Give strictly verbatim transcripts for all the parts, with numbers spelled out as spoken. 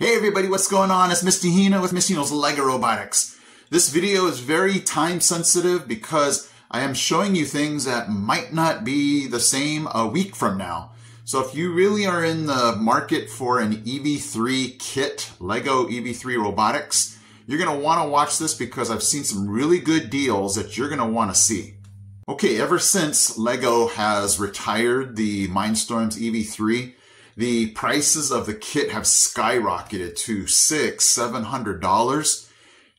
Hey everybody, what's going on? It's Mister Hino with Mister Hino's LEGO Robotics. This video is very time sensitive because I am showing you things that might not be the same a week from now. So if you really are in the market for an E V three kit, LEGO E V three Robotics, you're going to want to watch this because I've seen some really good deals that you're going to want to see. Okay, ever since LEGO has retired the Mindstorms E V three, the prices of the kit have skyrocketed to six, seven hundred dollars.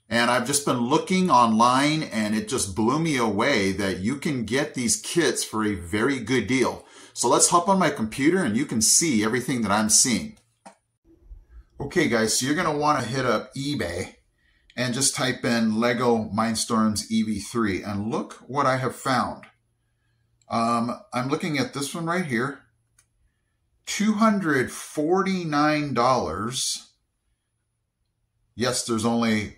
And I've just been looking online and it just blew me away that you can get these kits for a very good deal. So let's hop on my computer and you can see everything that I'm seeing. Okay guys, so you're gonna wanna hit up eBay and just type in LEGO Mindstorms E V three and look what I have found. Um, I'm looking at this one right here. two hundred forty-nine dollars. Yes, there's only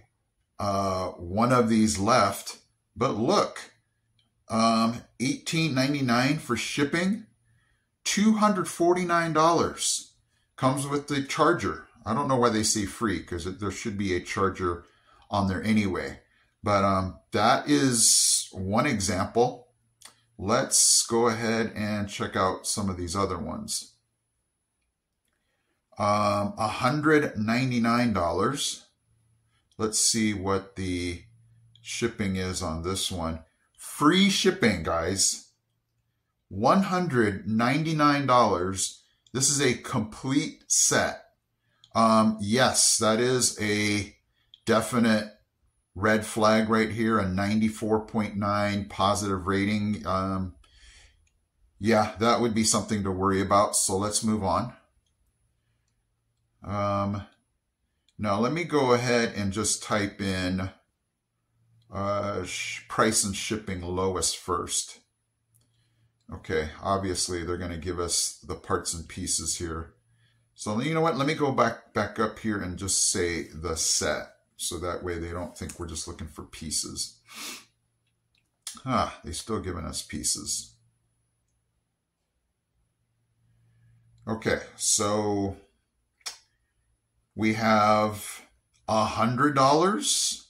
uh, one of these left, but look, um, eighteen ninety-nine for shipping, two hundred forty-nine dollars. Comes with the charger. I don't know why they say free, because there should be a charger on there anyway. But um, that is one example. Let's go ahead and check out some of these other ones. Um, one hundred ninety-nine dollars. Let's see what the shipping is on this one. Free shipping, guys. one hundred ninety-nine dollars. This is a complete set. Um, yes, that is a definite red flag right here. A ninety-four point nine positive rating. Um, yeah, that would be something to worry about. So let's move on. Um, now let me go ahead and just type in uh, price and shipping lowest first. Okay, obviously they're going to give us the parts and pieces here. So you know what, let me go back, back up here and just say the set. So that way they don't think we're just looking for pieces. Ah, they're still giving us pieces. Okay, so we have one hundred dollars,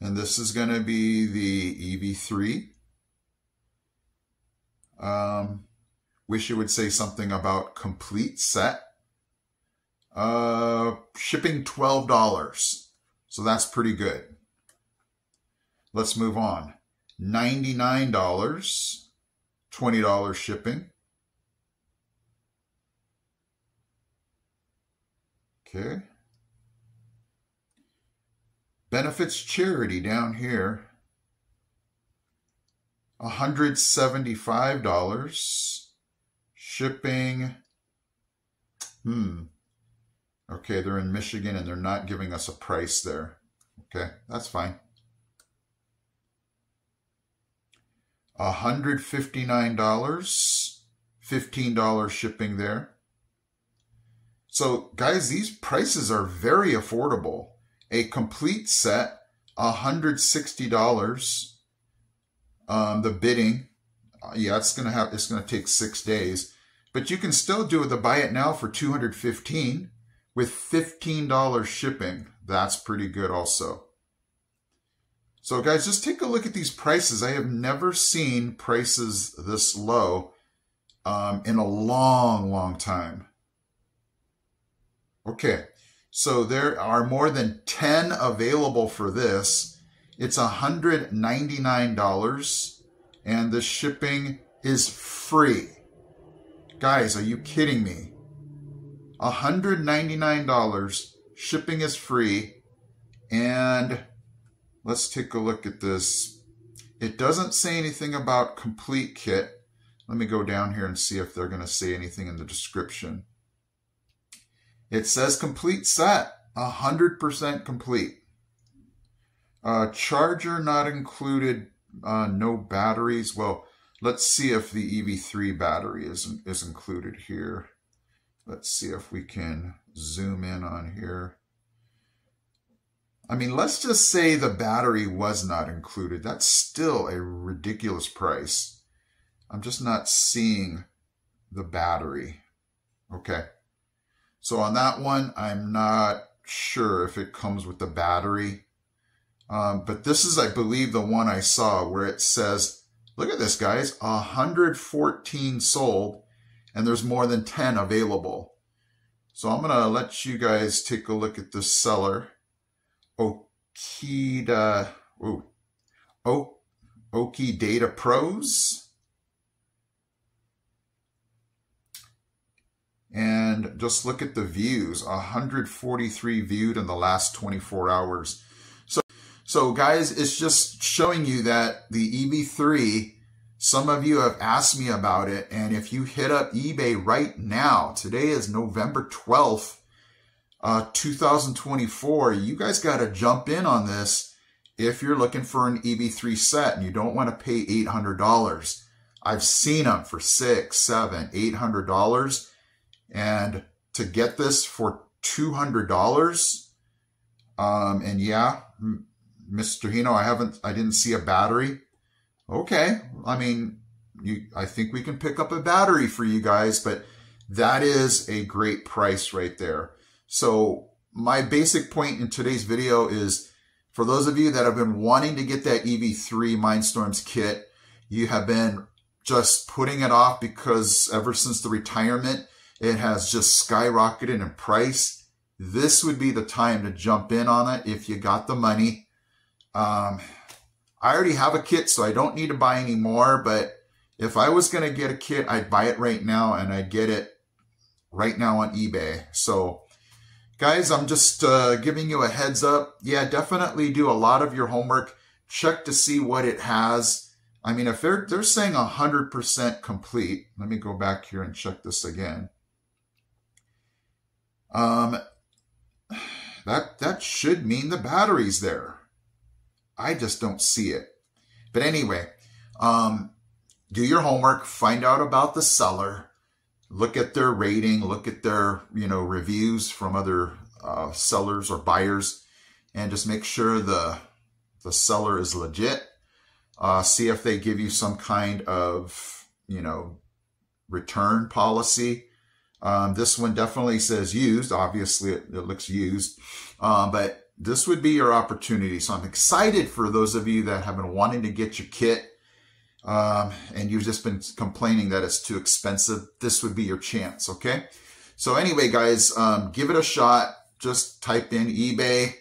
and this is going to be the E V three. Um, wish it would say something about complete set. Uh, shipping twelve dollars, so that's pretty good. Let's move on. ninety-nine dollars, twenty dollars shipping. Okay. Benefits charity down here. one hundred seventy-five dollars. Shipping. Hmm. Okay, they're in Michigan and they're not giving us a price there. Okay, that's fine. one hundred fifty-nine dollars. fifteen dollars shipping there. So guys, these prices are very affordable. A complete set, one hundred sixty dollars. Um, the bidding, yeah, it's gonna have it's gonna take six days, but you can still do the buy it now for two hundred fifteen dollars with fifteen dollars shipping. That's pretty good also. So guys, just take a look at these prices. I have never seen prices this low um, in a long, long time. Okay, so there are more than ten available for this. It's one hundred ninety-nine dollars, and the shipping is free. Guys, are you kidding me? one hundred ninety-nine dollars, shipping is free, and let's take a look at this. It doesn't say anything about complete kit. Let me go down here and see if they're going to say anything in the description. It says complete set, one hundred percent complete. Uh, charger not included, uh, no batteries. Well, let's see if the E V three battery is, is included here. Let's see if we can zoom in on here. I mean, let's just say the battery was not included. That's still a ridiculous price. I'm just not seeing the battery. Okay. So on that one, I'm not sure if it comes with the battery. Um, but this is, I believe, the one I saw where it says, look at this, guys, one hundred fourteen sold, and there's more than ten available. So I'm going to let you guys take a look at this seller, Okida, ooh, o, Oki Data Pros. And just look at the views, one hundred forty-three viewed in the last twenty-four hours. So, so guys, it's just showing you that the E V three, some of you have asked me about it. And if you hit up eBay right now, today is November twelfth, uh, two thousand twenty-four. You guys got to jump in on this if you're looking for an E V three set and you don't want to pay eight hundred dollars. I've seen them for six, seven, eight hundred dollars. And to get this for two hundred dollars, um, and yeah, Mister Hino, I haven't, I didn't see a battery. Okay, I mean, you, I think we can pick up a battery for you guys, but that is a great price right there. So my basic point in today's video is, for those of you that have been wanting to get that E V three Mindstorms kit, you have been just putting it off because ever since the retirement, it has just skyrocketed in price. This would be the time to jump in on it if you got the money. Um, I already have a kit, so I don't need to buy any more. But if I was going to get a kit, I'd buy it right now, and I'd get it right now on eBay. So, guys, I'm just uh, giving you a heads up. Yeah, definitely do a lot of your homework. Check to see what it has. I mean, if they're, they're saying one hundred percent complete. Let me go back here and check this again. Um, that, that should mean the battery's there. I just don't see it. But anyway, um, do your homework, find out about the seller, look at their rating, look at their, you know, reviews from other, uh, sellers or buyers, and just make sure the, the seller is legit. Uh, see if they give you some kind of, you know, return policy. Um, this one definitely says used. Obviously, it, it looks used. Um, but this would be your opportunity. So I'm excited for those of you that have been wanting to get your kit. Um, and you've just been complaining that it's too expensive. This would be your chance, okay? So anyway, guys, um, give it a shot. Just type in eBay.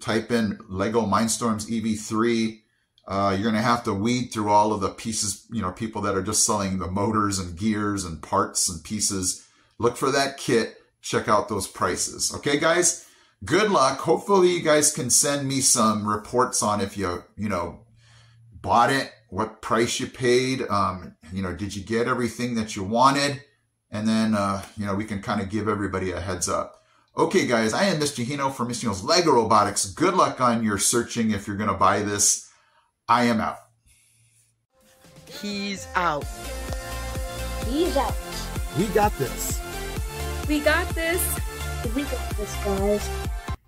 Type in LEGO Mindstorms E V three. Uh, you're going to have to weed through all of the pieces, you know, people that are just selling the motors and gears and parts and pieces. Look for that kit. Check out those prices. Okay, guys? Good luck. Hopefully, you guys can send me some reports on if you, you know, bought it, what price you paid, um, you know, did you get everything that you wanted? And then, uh, you know, we can kind of give everybody a heads up. Okay, guys, I am Mister Hino from Mister Hino's LEGO Robotics. Good luck on your searching if you're going to buy this. I am out. He's out. He's out. We got this. We got this. We got this, guys.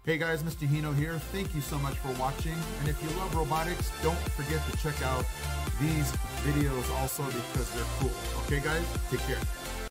Hey guys, Mister Hino here. Thank you so much for watching. And if you love robotics, don't forget to check out these videos also because they're cool. Okay guys, take care.